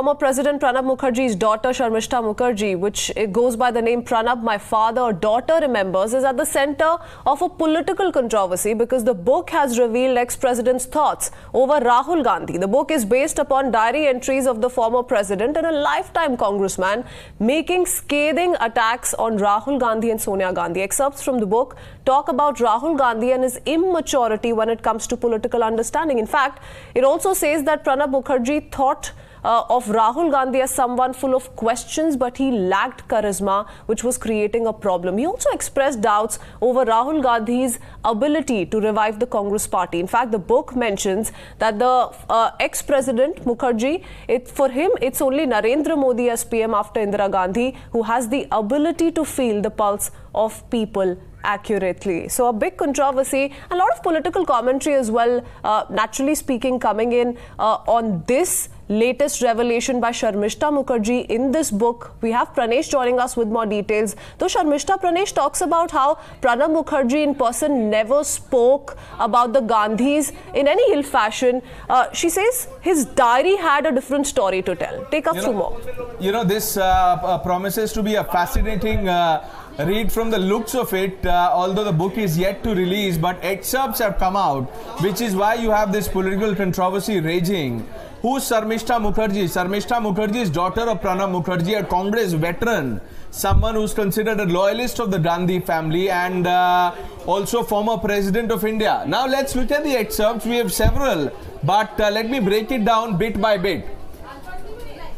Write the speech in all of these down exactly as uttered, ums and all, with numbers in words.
Former President Pranab Mukherjee's daughter Sharmishtha Mukherjee, which goes by the name Pranab, My Father or Daughter Remembers, is at the center of a political controversy because the book has revealed ex-president's thoughts over Rahul Gandhi. The book is based upon diary entries of the former president and a lifetime congressman making scathing attacks on Rahul Gandhi and Sonia Gandhi. Excerpts from the book talk about Rahul Gandhi and his immaturity when it comes to political understanding. In fact, it also says that Pranab Mukherjee thought Uh, of Rahul Gandhi as someone full of questions, but he lacked charisma, which was creating a problem. He also expressed doubts over Rahul Gandhi's ability to revive the Congress party. In fact, the book mentions that the uh, ex-president Mukherjee, it, for him, it's only Narendra Modi as P M after Indira Gandhi who has the ability to feel the pulse of people accurately. So a big controversy, a lot of political commentary as well, uh, naturally speaking, coming in uh, on this latest revelation by Sharmishtha Mukherjee in this book. We have Pranesh joining us with more details. Though Sharmishtha, Pranesh talks about how Pranab Mukherjee in person never spoke about the Gandhis in any ill fashion. Uh, she says his diary had a different story to tell. Take us through more. You know, this uh, promises to be a fascinating uh, read from the looks of it, uh, although the book is yet to release, but excerpts have come out, which is why you have this political controversy raging. Who's Sharmishtha Mukherjee? Sharmishtha Mukherjee is daughter of Pranab Mukherjee, a Congress veteran, someone who's considered a loyalist of the Gandhi family and uh, also former president of India. Now let's look at the excerpts. We have several, but uh, let me break it down bit by bit.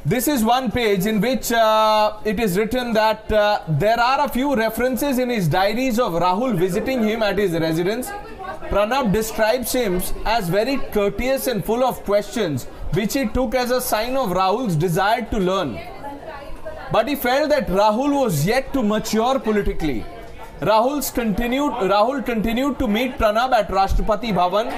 This is one page in which uh, it is written that uh, there are a few references in his diaries of Rahul visiting him at his residence. Pranab describes him as very courteous and full of questions, which he took as a sign of Rahul's desire to learn. But he felt that Rahul was yet to mature politically. Rahul's continued, Rahul continued to meet Pranab at Rashtrapati Bhavan,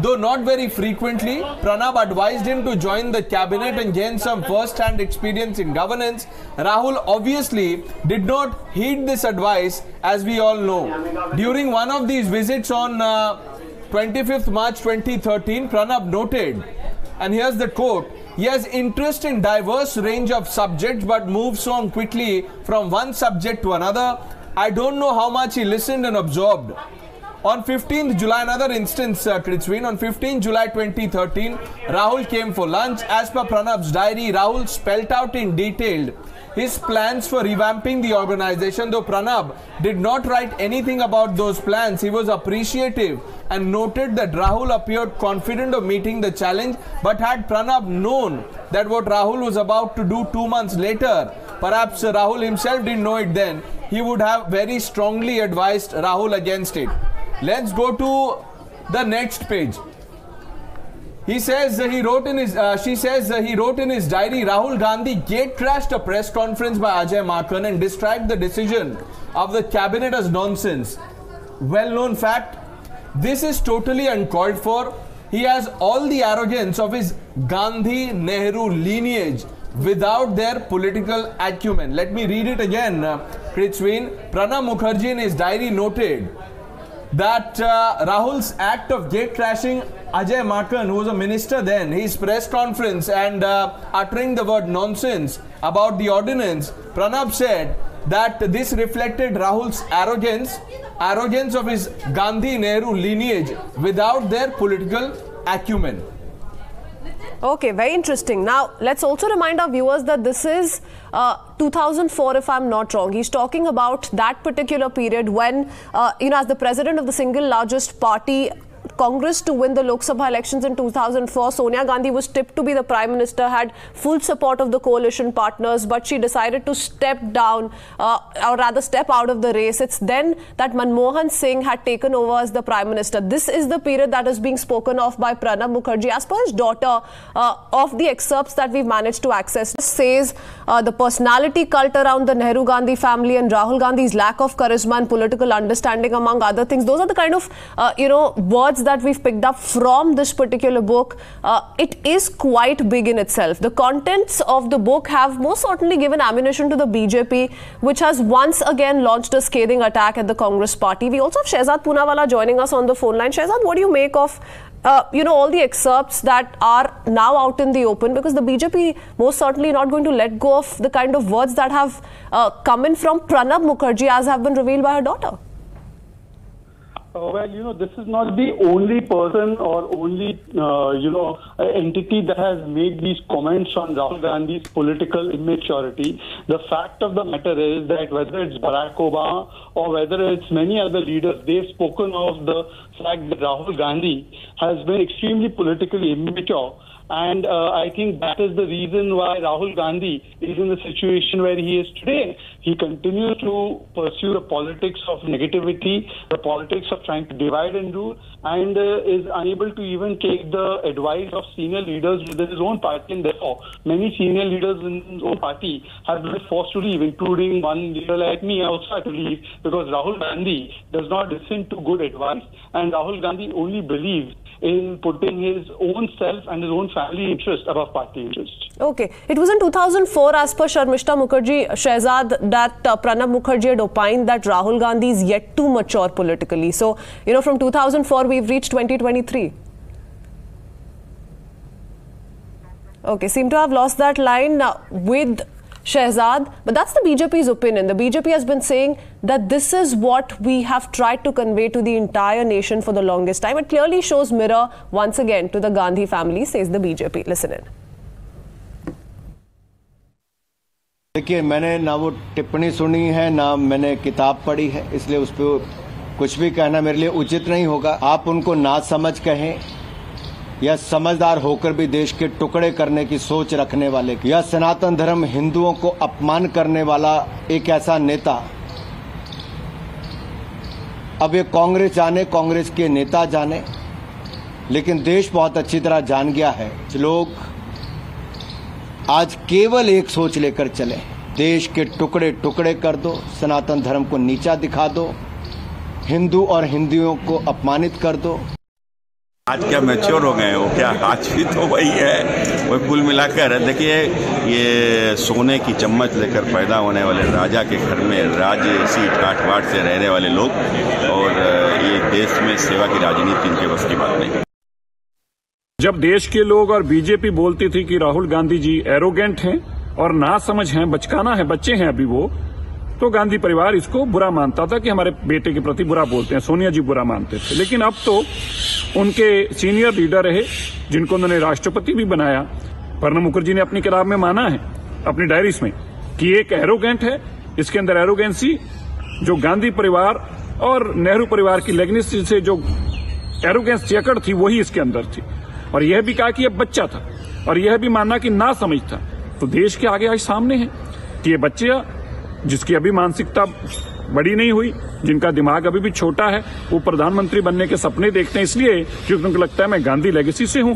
though not very frequently. Pranab advised him to join the cabinet and gain some first-hand experience in governance. Rahul obviously did not heed this advice, as we all know. During one of these visits on uh, twenty-fifth March twenty thirteen, Pranab noted, and here's the quote, "He has interest in diverse range of subjects but moves on quickly from one subject to another. I don't know how much he listened and absorbed." On fifteenth July, another instance, uh, Kritswin, on fifteenth July twenty thirteen, Rahul came for lunch. As per Pranab's diary, Rahul spelt out in detail his plans for revamping the organization. Though Pranab did not write anything about those plans, he was appreciative and noted that Rahul appeared confident of meeting the challenge. But had Pranab known that what Rahul was about to do two months later, perhaps uh, Rahul himself didn't know it then, he would have very strongly advised Rahul against it. Let's go to the next page. He says uh, he wrote in his. Uh, she says uh, he wrote in his diary, Rahul Gandhi gatecrashed a press conference by Ajay Makan and described the decision of the cabinet as nonsense. Well-known fact. This is totally uncalled for. He has all the arrogance of his Gandhi-Nehru lineage without their political acumen. Let me read it again. Kritswin, Pranab Mukherjee in his diary noted that uh, Rahul's act of gatecrashing Ajay Makan, who was a minister then, his press conference and uh, uttering the word nonsense about the ordinance, Pranab said that this reflected Rahul's arrogance, arrogance of his Gandhi-Nehru lineage without their political acumen. Okay, very interesting. Now, let's also remind our viewers that this is uh, two thousand four, if I'm not wrong. He's talking about that particular period when, uh, you know, as the president of the single largest party, Congress, to win the Lok Sabha elections in two thousand four. Sonia Gandhi was tipped to be the Prime Minister, had full support of the coalition partners, but she decided to step down, uh, or rather step out of the race. It's then that Manmohan Singh had taken over as the Prime Minister. This is the period that is being spoken of by Pranab Mukherjee. As per his daughter, uh, of the excerpts that we've managed to access, says uh, the personality cult around the Nehru Gandhi family and Rahul Gandhi's lack of charisma and political understanding, among other things. Those are the kind of, uh, you know, words that we've picked up from this particular book. Uh, it is quite big in itself. The contents of the book have most certainly given ammunition to the B J P, which has once again launched a scathing attack at the Congress party. We also have Shahzad Poonawalla joining us on the phone line. Shahzad, what do you make of uh, you know, all the excerpts that are now out in the open, because the B J P most certainly not going to let go of the kind of words that have uh, come in from Pranab Mukherjee as have been revealed by her daughter? Uh, well, you know, this is not the only person or only, uh, you know, entity that has made these comments on Rahul Gandhi's political immaturity. The fact of the matter is that whether it's Barack Obama or whether it's many other leaders, they've spoken of the fact that Rahul Gandhi has been extremely politically immature. And uh, I think that is the reason why Rahul Gandhi is in the situation where he is today. He continues to pursue the politics of negativity, the politics of trying to divide and rule, and uh, is unable to even take the advice of senior leaders within his own party. And therefore, many senior leaders in his own party have been forced to leave, including one leader like me. I also had to leave because Rahul Gandhi does not listen to good advice, and Rahul Gandhi only believes in putting his own self and his own family interest above party interest. Okay. It was in two thousand four, as per Sharmishtha Mukherjee, Shahzad, that uh, Pranab Mukherjee had opined that Rahul Gandhi is yet to mature politically. So, you know, from two thousand four, we've reached twenty twenty-three. Okay. Seem to have lost that line uh, with Shahzad, but that's the B J P's opinion. The B J P has been saying that this is what we have tried to convey to the entire nation for the longest time. It clearly shows mirror once again to the Gandhi family, says the B J P. Listen in. देखिए मैंने ना वो टिप्पणी सुनी है ना मैंने किताब पढ़ी है इसलिए उस पे कुछ भी कहना मेरे लिए उचित नहीं होगा आप उनको ना समझ कहें या समझदार होकर भी देश के टुकड़े करने की सोच रखने वाले या सनातन धर्म हिंदुओं को अपमान करने वाला एक ऐसा नेता अब ये कांग्रेस जाने कांग्रेस के नेता जाने लेकिन देश बहुत अच्छी तरह जान गया है लोग आज केवल एक सोच लेकर चले देश के टुकड़े टुकड़े कर दो सनातन धर्म को नीचा दिखा दो हिंदू और हिंदुओं को अपमानित कर दो आज क्या मैच्योर हो गए हो क्या आज भी तो वही है वो कुल मिलाकर देखिए ये सोने की चम्मच लेकर पैदा होने वाले राजा के घर में राज्य सीट काठवाड़ से रहने वाले लोग और ये देश में सेवा की राजनीति इनके बस की बात नहीं जब देश के लोग और बीजेपी बोलती थी कि राहुल गांधी जी एरोगेंट हैं और ना समझ हैं बचकाना है बच्चे हैं अभी वो तो गांधी परिवार इसको बुरा मानता था कि हमारे बेटे के प्रति बुरा बोलते हैं सोनिया जी बुरा मानते थे लेकिन अब तो उनके सीनियर लीडर रहे जिनको उन्होंने राष्ट्रपति भी बनाया प्रणब मुखर्जी ने अपनी किताब में माना है अपनी डायरीज में कि एक एरोगेंट है इसके अंदर एरोगेंसी जो गांधी परिवार और नेहरू परिवार की लेगनेसी से जो एरोगेंस जकड़ थी वही इसके अंदर थी और यह भी कहा कि यह बच्चा था और यह भी मानना कि ना समझता तो देश के आगे आज सामने है कि ये बच्चे जिसकी अभी मानसिकता बड़ी नहीं हुई जिनका दिमाग अभी भी छोटा है वो प्रधानमंत्री बनने के सपने देखते हैं इसलिए क्योंकि उनको लगता है मैं गांधी लेगेसी से हूं